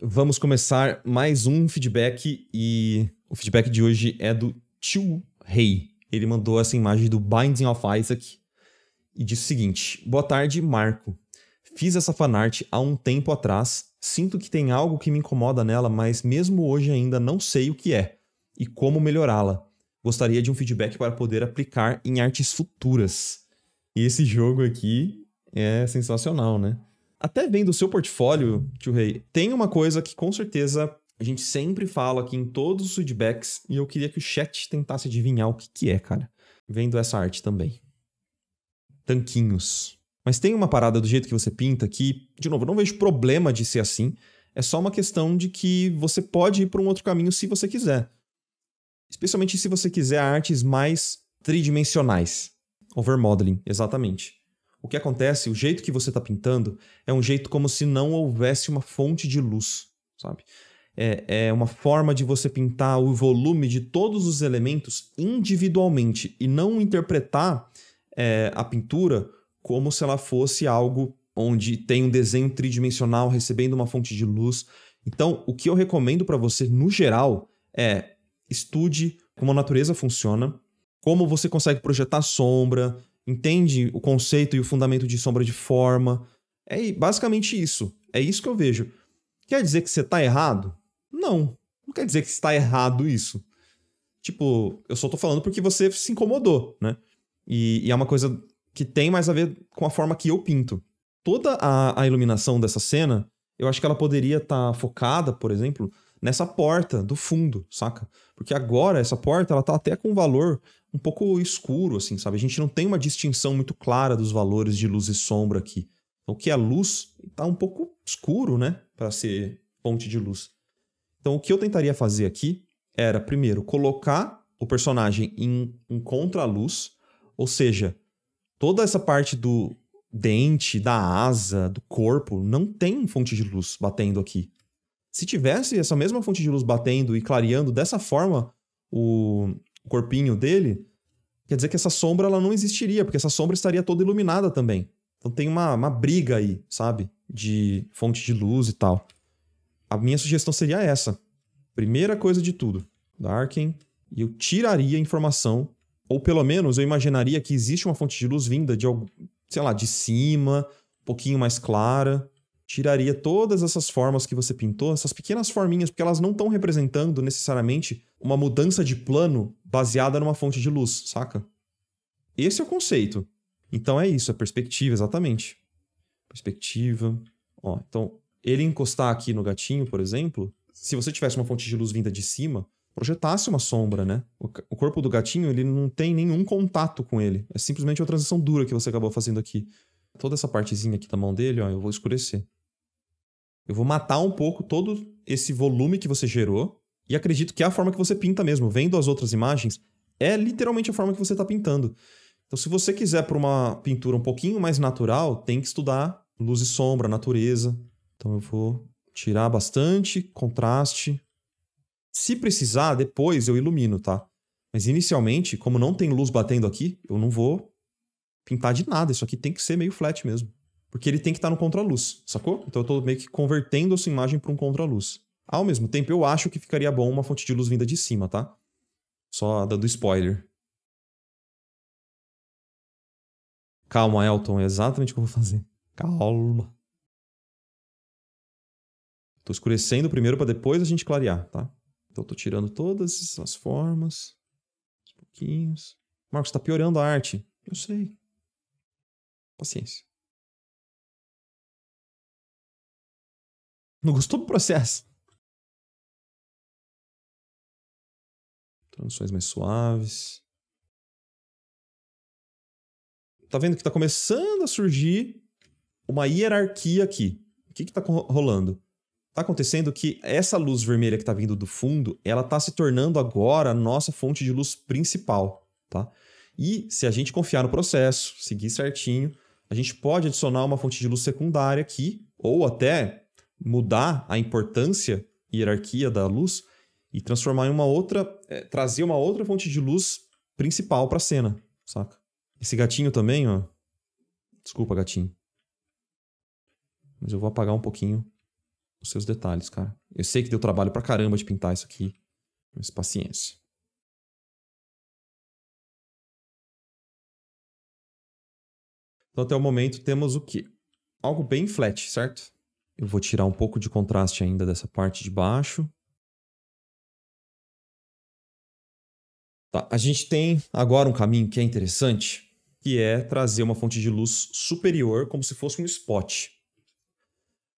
Vamos começar mais um feedback e o feedback de hoje é do Tio Rey. Ele mandou essa imagem do Binding of Isaac e disse o seguinte: boa tarde, Marco. Fiz essa fanart há um tempo atrás, sinto que tem algo que me incomoda nela, mas mesmo hoje ainda não sei o que é e como melhorá-la. Gostaria de um feedback para poder aplicar em artes futuras. E esse jogo aqui é sensacional, né? Até vendo o seu portfólio, Tio Rey, tem uma coisa que com certeza a gente sempre fala aqui em todos os feedbacks e eu queria que o chat tentasse adivinhar o que é, cara. Vendo essa arte também. Tanquinhos. Mas tem uma parada do jeito que você pinta aqui. De novo, eu não vejo problema de ser assim. É só uma questão de que você pode ir para um outro caminho se você quiser. Especialmente se você quiser artes mais tridimensionais. Overmodeling, exatamente. O que acontece, o jeito que você está pintando é um jeito como se não houvesse uma fonte de luz, sabe? É uma forma de você pintar o volume de todos os elementos individualmente e não interpretar a pintura como se ela fosse algo onde tem um desenho tridimensional recebendo uma fonte de luz. Então, o que eu recomendo para você, no geral, é estude como a natureza funciona, como você consegue projetar sombra, entende o conceito e o fundamento de sombra de forma. É basicamente isso. É isso que eu vejo. Quer dizer que você está errado? Não. Não quer dizer que está errado isso. Tipo, eu só tô falando porque você se incomodou, né? E é uma coisa que tem mais a ver com a forma que eu pinto. Toda a iluminação dessa cena, eu acho que ela poderia estar focada, por exemplo, nessa porta do fundo, saca? Porque agora essa porta, ela tá até com um valor um pouco escuro, assim, sabe? A gente não tem uma distinção muito clara dos valores de luz e sombra aqui. Então, o que é luz tá um pouco escuro, né? Para ser fonte de luz. Então, o que eu tentaria fazer aqui era, primeiro, colocar o personagem em contraluz, ou seja, toda essa parte do dente, da asa, do corpo, não tem fonte de luz batendo aqui. Se tivesse essa mesma fonte de luz batendo e clareando dessa forma o corpinho dele, quer dizer que essa sombra ela não existiria, porque essa sombra estaria toda iluminada também. Então tem uma briga aí, sabe? De fonte de luz e tal. A minha sugestão seria essa. Primeira coisa de tudo, darken, e eu tiraria a informação, ou pelo menos eu imaginaria que existe uma fonte de luz vinda de, sei lá, de cima, um pouquinho mais clara. Tiraria todas essas formas que você pintou, essas pequenas forminhas, porque elas não estão representando necessariamente uma mudança de plano baseada numa fonte de luz, saca? Esse é o conceito. Então é isso, é perspectiva, exatamente. Perspectiva. Ó, então, ele encostar aqui no gatinho, por exemplo, se você tivesse uma fonte de luz vinda de cima, projetasse uma sombra, né? O corpo do gatinho, ele não tem nenhum contato com ele. É simplesmente uma transição dura que você acabou fazendo aqui. Toda essa partezinha aqui da mão dele, ó, eu vou escurecer. Eu vou matar um pouco todo esse volume que você gerou. E acredito que é a forma que você pinta mesmo. Vendo as outras imagens, é literalmente a forma que você está pintando. Então, se você quiser para uma pintura um pouquinho mais natural, tem que estudar luz e sombra, natureza. Então, eu vou tirar bastante contraste. Se precisar, depois eu ilumino, tá? Mas, inicialmente, como não tem luz batendo aqui, eu não vou pintar de nada. Isso aqui tem que ser meio flat mesmo. Porque ele tem que estar no contraluz, sacou? Então eu tô meio que convertendo essa imagem para um contraluz. Ao mesmo tempo, eu acho que ficaria bom uma fonte de luz vinda de cima, tá? Só dando spoiler. Calma, Elton. É exatamente o que eu vou fazer. Calma. Tô escurecendo primeiro para depois a gente clarear, tá? Então eu tô tirando todas as formas. Uns pouquinhos. Marcos, tá piorando a arte. Eu sei. Paciência. Não gostou do processo? Transições mais suaves. Tá vendo que tá começando a surgir uma hierarquia aqui. O que que tá rolando? Tá acontecendo que essa luz vermelha que tá vindo do fundo, ela tá se tornando agora a nossa fonte de luz principal, tá? E se a gente confiar no processo, seguir certinho, a gente pode adicionar uma fonte de luz secundária aqui, ou até mudar a importância e hierarquia da luz e transformar em uma outra, trazer uma outra fonte de luz principal para a cena, saca? Esse gatinho também, ó. Desculpa, gatinho. Mas eu vou apagar um pouquinho. os seus detalhes, cara. Eu sei que deu trabalho pra caramba de pintar isso aqui, mas paciência. Então até o momento temos o quê? Algo bem flat, certo? Eu vou tirar um pouco de contraste ainda dessa parte de baixo. Tá, a gente tem agora um caminho que é interessante, que é trazer uma fonte de luz superior como se fosse um spot.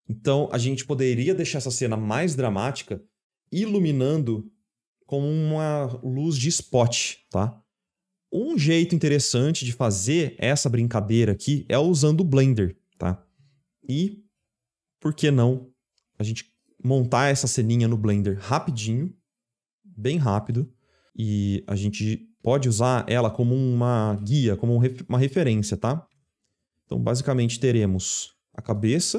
Então a gente poderia deixar essa cena mais dramática iluminando com uma luz de spot, tá? Um jeito interessante de fazer essa brincadeira aqui é usando o Blender, tá? E por que não a gente montar essa ceninha no Blender rapidinho, bem rápido, e a gente pode usar ela como uma guia, como uma referência, tá? Então basicamente teremos a cabeça.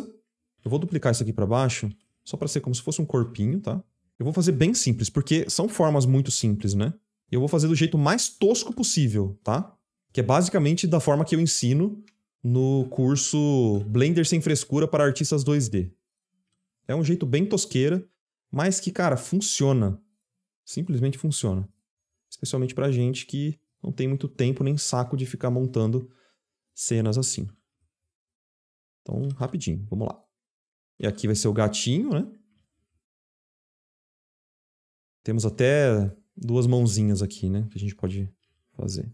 Eu vou duplicar isso aqui para baixo, só para ser como se fosse um corpinho, tá? Eu vou fazer bem simples, porque são formas muito simples, né? E eu vou fazer do jeito mais tosco possível, tá? Que é basicamente da forma que eu ensino no curso Blender Sem Frescura para Artistas 2D. É um jeito bem tosqueira, mas que, cara, funciona. Simplesmente funciona. Especialmente pra gente que não tem muito tempo nem saco de ficar montando cenas assim. Então, rapidinho, vamos lá. E aqui vai ser o gatinho, né? Temos até duas mãozinhas aqui, né? Que a gente pode fazer.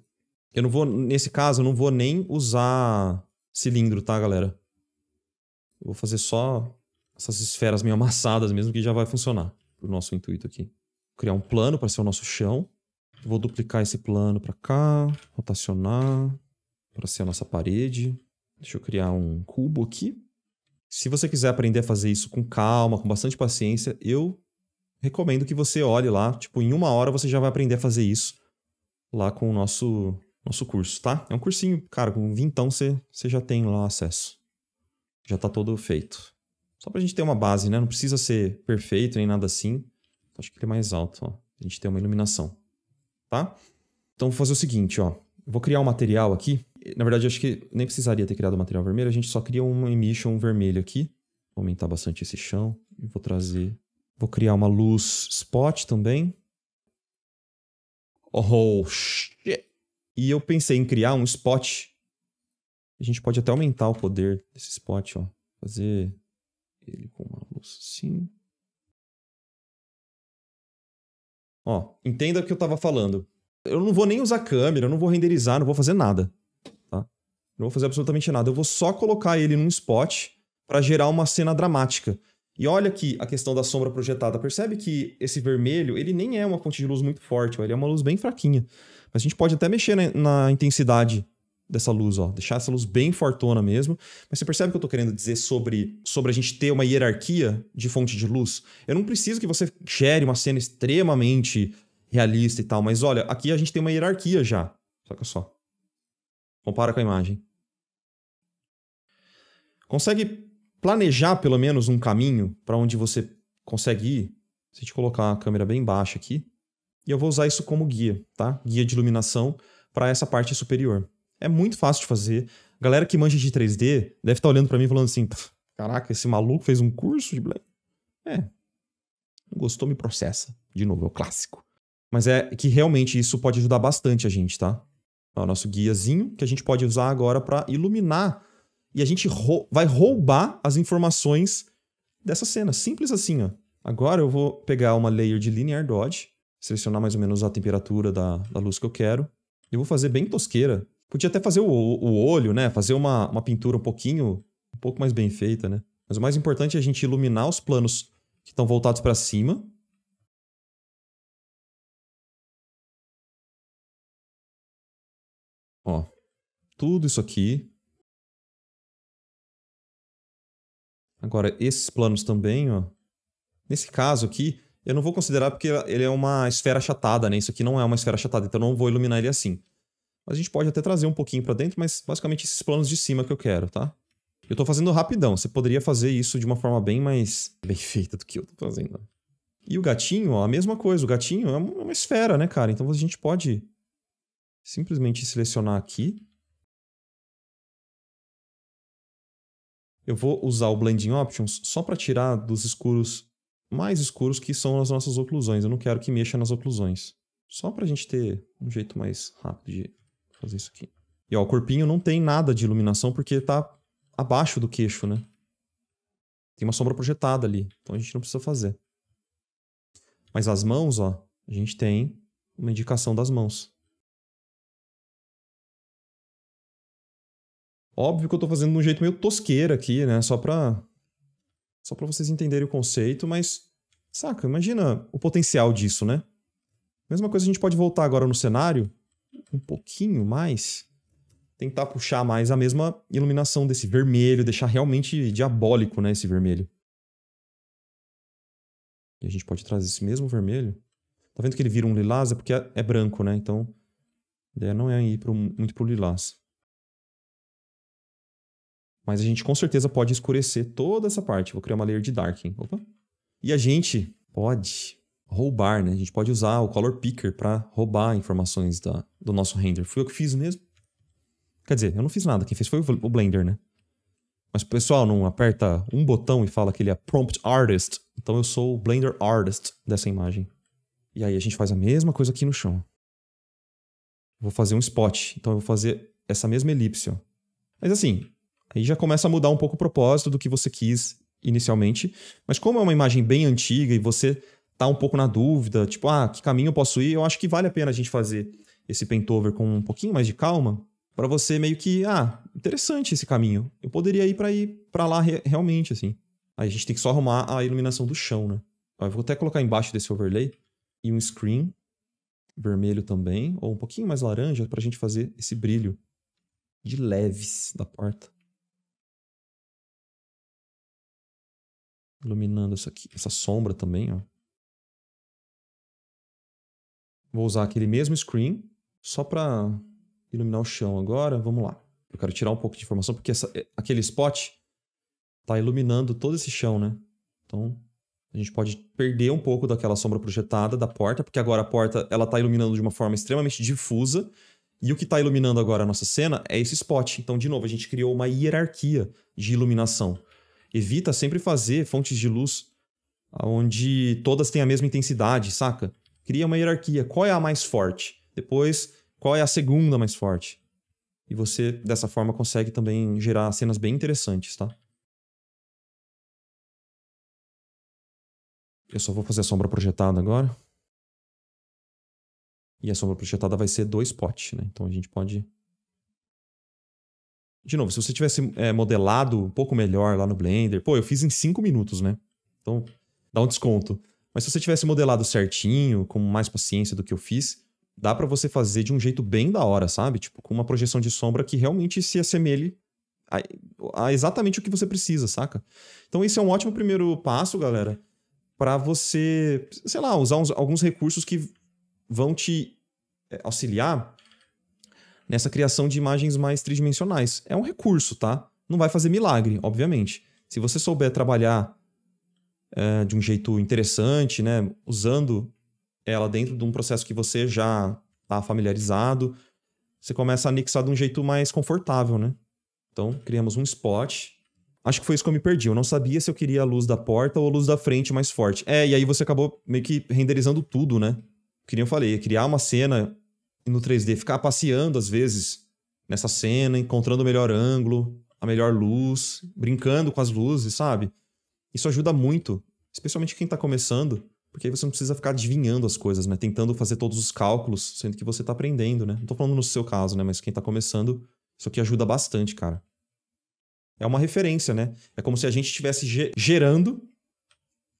Eu não vou, nesse caso, eu não vou nem usar cilindro, tá, galera? Eu vou fazer só essas esferas meio amassadas mesmo, que já vai funcionar pro nosso intuito aqui. Vou criar um plano para ser o nosso chão. Vou duplicar esse plano para cá, rotacionar, para ser a nossa parede. Deixa eu criar um cubo aqui. Se você quiser aprender a fazer isso com calma, com bastante paciência, eu recomendo que você olhe lá. Tipo, em 1 hora você já vai aprender a fazer isso lá com o nosso curso, tá? É um cursinho, cara, com 20, você já tem lá acesso. Já tá todo feito. Só pra gente ter uma base, né? Não precisa ser perfeito nem nada assim. Acho que ele é mais alto, ó. A gente tem uma iluminação, tá? Então vou fazer o seguinte, ó. Eu vou criar um material aqui. Na verdade, eu acho que nem precisaria ter criado um material vermelho. A gente só cria um emission vermelho aqui. Vou aumentar bastante esse chão. E vou trazer... Vou criar uma luz spot também. Oh, shit! E eu pensei em criar um spot. A gente pode até aumentar o poder desse spot, ó. Fazer ele com uma luz assim. Ó, entenda o que eu tava falando. Eu não vou nem usar câmera, eu não vou renderizar, não vou fazer nada. Não vou fazer absolutamente nada. Eu vou só colocar ele num spot para gerar uma cena dramática. E olha aqui a questão da sombra projetada. Percebe que esse vermelho, ele nem é uma fonte de luz muito forte. Ó. Ele é uma luz bem fraquinha. Mas a gente pode até mexer na intensidade dessa luz. Ó. Deixar essa luz bem fortona mesmo. Mas você percebe o que eu tô querendo dizer sobre a gente ter uma hierarquia de fonte de luz? Eu não preciso que você gere uma cena extremamente realista e tal. Mas olha, aqui a gente tem uma hierarquia já. Saca só. Compara com a imagem. Consegue planejar pelo menos um caminho para onde você consegue ir? Se a gente colocar a câmera bem baixa aqui. E eu vou usar isso como guia, tá? Guia de iluminação para essa parte superior. É muito fácil de fazer. Galera que manja de 3D deve estar olhando para mim falando assim, caraca, esse maluco fez um curso de Blender. É. Não gostou, me processa. De novo, é o clássico. Mas é que realmente isso pode ajudar bastante a gente, tá? É o nosso guiazinho que a gente pode usar agora para iluminar. E a gente vai roubar as informações dessa cena. Simples assim, ó. Agora eu vou pegar uma layer de Linear Dodge. Selecionar mais ou menos a temperatura da luz que eu quero. Eu vou fazer bem tosqueira. Podia até fazer o olho, né? Fazer uma pintura um pouco mais bem feita, né? Mas o mais importante é a gente iluminar os planos que estão voltados para cima. Ó. Tudo isso aqui. Agora, esses planos também, ó. Nesse caso aqui, eu não vou considerar porque ele é uma esfera achatada, né? Isso aqui não é uma esfera achatada, então eu não vou iluminar ele assim. Mas a gente pode até trazer um pouquinho pra dentro, mas basicamente esses planos de cima que eu quero, tá? Eu tô fazendo rapidão, você poderia fazer isso de uma forma bem mais bem feita do que eu tô fazendo. E o gatinho, ó, a mesma coisa. O gatinho é uma esfera, né, cara? Então a gente pode simplesmente selecionar aqui. Eu vou usar o Blending Options só para tirar dos escuros mais escuros que são as nossas oclusões. Eu não quero que mexa nas oclusões. Só para a gente ter um jeito mais rápido de fazer isso aqui. E ó, o corpinho não tem nada de iluminação porque está abaixo do queixo, né? Tem uma sombra projetada ali, então a gente não precisa fazer. Mas as mãos, ó, a gente tem uma indicação das mãos. Óbvio que eu tô fazendo de um jeito meio tosqueira aqui, né? Só pra vocês entenderem o conceito, mas... Saca? Imagina o potencial disso, né? Mesma coisa, a gente pode voltar agora no cenário. Um pouquinho mais. Tentar puxar mais a mesma iluminação desse vermelho. Deixar realmente diabólico, né? Esse vermelho. E a gente pode trazer esse mesmo vermelho. Tá vendo que ele vira um lilás? É porque é branco, né? Então, a ideia não é ir muito pro lilás. Mas a gente com certeza pode escurecer toda essa parte. Vou criar uma layer de darken. Opa. E a gente pode roubar, né? A gente pode usar o Color Picker para roubar informações do nosso render. Foi eu que fiz mesmo? Quer dizer, eu não fiz nada. Quem fez foi o Blender, né? Mas o pessoal não aperta um botão e fala que ele é Prompt Artist. Então eu sou o Blender Artist dessa imagem. E aí a gente faz a mesma coisa aqui no chão. Vou fazer um spot. Então eu vou fazer essa mesma elipse, ó. Mas assim... Aí já começa a mudar um pouco o propósito do que você quis inicialmente. Mas como é uma imagem bem antiga e você tá um pouco na dúvida, tipo, ah, que caminho eu posso ir? Eu acho que vale a pena a gente fazer esse paintover com um pouquinho mais de calma para você meio que, ah, interessante esse caminho. Eu poderia ir para lá realmente, assim. Aí a gente tem que só arrumar a iluminação do chão, né? Eu vou até colocar embaixo desse overlay e um screen vermelho também, ou um pouquinho mais laranja pra gente fazer esse brilho de leves da porta. Iluminando essa aqui, essa sombra também, ó. Vou usar aquele mesmo screen só para iluminar o chão agora. Vamos lá. Eu quero tirar um pouco de informação porque aquele spot tá iluminando todo esse chão, né? Então a gente pode perder um pouco daquela sombra projetada da porta, porque agora a porta ela tá iluminando de uma forma extremamente difusa e o que tá iluminando agora a nossa cena é esse spot. Então, de novo, a gente criou uma hierarquia de iluminação. Evita sempre fazer fontes de luz onde todas têm a mesma intensidade, saca? Cria uma hierarquia. Qual é a mais forte? Depois, qual é a segunda mais forte? E você, dessa forma, consegue também gerar cenas bem interessantes, tá? Eu só vou fazer a sombra projetada agora. E a sombra projetada vai ser do spot, né? Então a gente pode... De novo, se você tivesse modelado um pouco melhor lá no Blender... Pô, eu fiz em 5 minutos, né? Então, dá um desconto. Mas se você tivesse modelado certinho, com mais paciência do que eu fiz... Dá pra você fazer de um jeito bem da hora, sabe? Tipo, com uma projeção de sombra que realmente se assemelhe a exatamente o que você precisa, saca? Então, esse é um ótimo primeiro passo, galera. Pra você, sei lá, usar alguns recursos que vão te auxiliar... Nessa criação de imagens mais tridimensionais. É um recurso, tá? Não vai fazer milagre, obviamente. Se você souber trabalhar de um jeito interessante, né? Usando ela dentro de um processo que você já tá familiarizado, você começa a anexar de um jeito mais confortável, né? Então, criamos um spot. Acho que foi isso que eu me perdi. Eu não sabia se eu queria a luz da porta ou a luz da frente mais forte. É, e aí você acabou meio que renderizando tudo, né? Como eu falei, criar uma cena... no 3D, ficar passeando às vezes nessa cena, encontrando o melhor ângulo, a melhor luz, brincando com as luzes, sabe? Isso ajuda muito, especialmente quem tá começando, porque aí você não precisa ficar adivinhando as coisas, né? Tentando fazer todos os cálculos, sendo que você tá aprendendo, né? Não tô falando no seu caso, né? Mas quem tá começando, isso aqui ajuda bastante, cara. É uma referência, né? É como se a gente estivesse gerando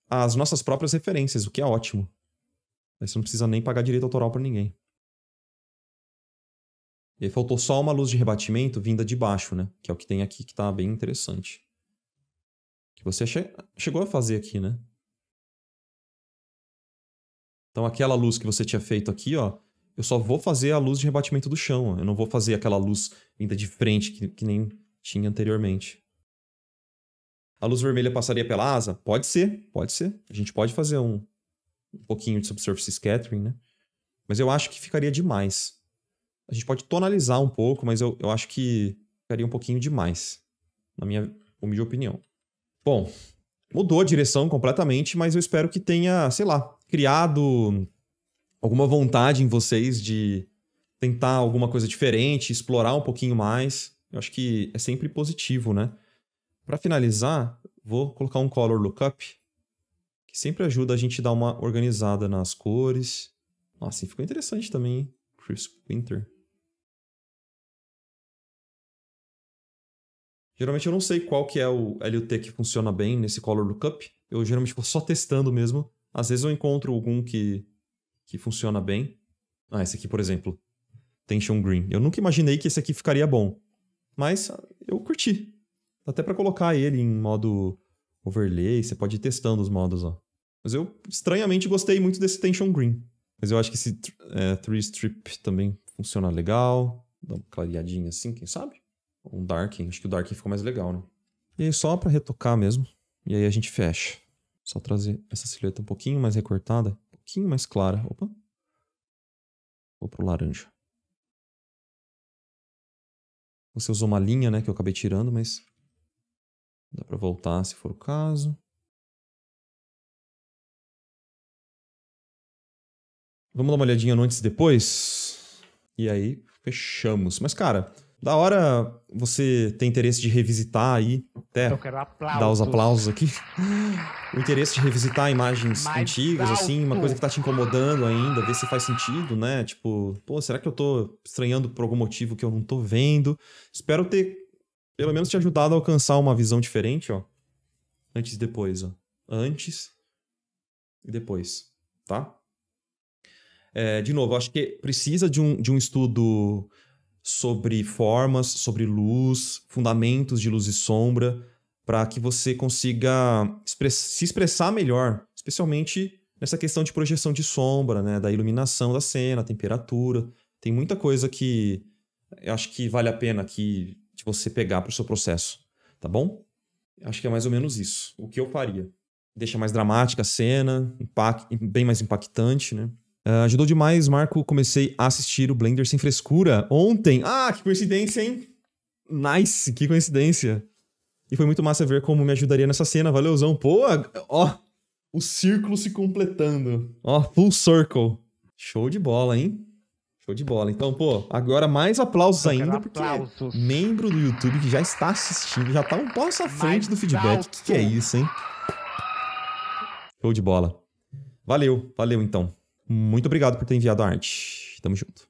as nossas próprias referências, o que é ótimo. Aí você não precisa nem pagar direito autoral pra ninguém. E aí faltou só uma luz de rebatimento vinda de baixo, né? Que é o que tem aqui, que tá bem interessante. Que você chegou a fazer aqui, né? Então aquela luz que você tinha feito aqui, ó... Eu só vou fazer a luz de rebatimento do chão, ó. Eu não vou fazer aquela luz vinda de frente que nem tinha anteriormente. A luz vermelha passaria pela asa? Pode ser, pode ser. A gente pode fazer um pouquinho de subsurface scattering, né? Mas eu acho que ficaria demais. A gente pode tonalizar um pouco, mas eu acho que ficaria um pouquinho demais. Na minha humilde opinião. Bom, mudou a direção completamente, mas eu espero que tenha, sei lá, criado alguma vontade em vocês de tentar alguma coisa diferente, explorar um pouquinho mais. Eu acho que é sempre positivo, né? Para finalizar, vou colocar um Color Lookup, que sempre ajuda a gente a dar uma organizada nas cores. Nossa, ficou interessante também, hein? Chris Winter. Geralmente eu não sei qual que é o LUT que funciona bem nesse Color Lookup. Eu geralmente vou só testando mesmo. Às vezes eu encontro algum que funciona bem. Ah, esse aqui, por exemplo. Tension Green. Eu nunca imaginei que esse aqui ficaria bom. Mas eu curti. Dá até pra colocar ele em modo overlay. Você pode ir testando os modos, ó. Mas eu, estranhamente, gostei muito desse Tension Green. Mas eu acho que esse 3-Strip também funciona legal. Dá uma clareadinha assim, quem sabe? Um darking. Acho que o darking ficou mais legal, né? E aí só pra retocar mesmo. E aí a gente fecha. Só trazer essa silhueta um pouquinho mais recortada. Um pouquinho mais clara. Opa. Vou pro laranja. Você usou uma linha, né? Que eu acabei tirando, mas... dá pra voltar se for o caso. Vamos dar uma olhadinha no antes e depois. E aí, fechamos. Mas, cara... da hora você ter interesse de revisitar aí, até dar os aplausos aqui. O interesse de revisitar imagens antigas, assim, uma coisa que tá te incomodando ainda, ver se faz sentido, né? Tipo, pô, será que eu tô estranhando por algum motivo que eu não tô vendo? Espero ter, pelo menos, te ajudado a alcançar uma visão diferente, ó. Antes e depois, ó. Antes e depois, tá? É, de novo, acho que precisa de um estudo... sobre formas, sobre luz, fundamentos de luz e sombra, para que você consiga se expressar melhor, especialmente nessa questão de projeção de sombra, né? Da iluminação da cena, temperatura. Tem muita coisa que eu acho que vale a pena que você pegar para o seu processo, tá bom? Acho que é mais ou menos isso. O que eu faria? Deixa mais dramática a cena, bem mais impactante, né? Ajudou demais, Marco. Comecei a assistir o Blender Sem Frescura ontem. Ah, que coincidência, hein? Nice, que coincidência. E foi muito massa ver como me ajudaria nessa cena. Valeuzão. Pô, ó, o círculo se completando. Ó, full circle. Show de bola, hein? Show de bola. Então, pô, agora mais aplausos ainda, porque é membro do YouTube que já está assistindo, já tá um passo à frente do feedback. Que é isso, hein? Show de bola. Valeu, valeu então. Muito obrigado por ter enviado a arte. Tamo junto.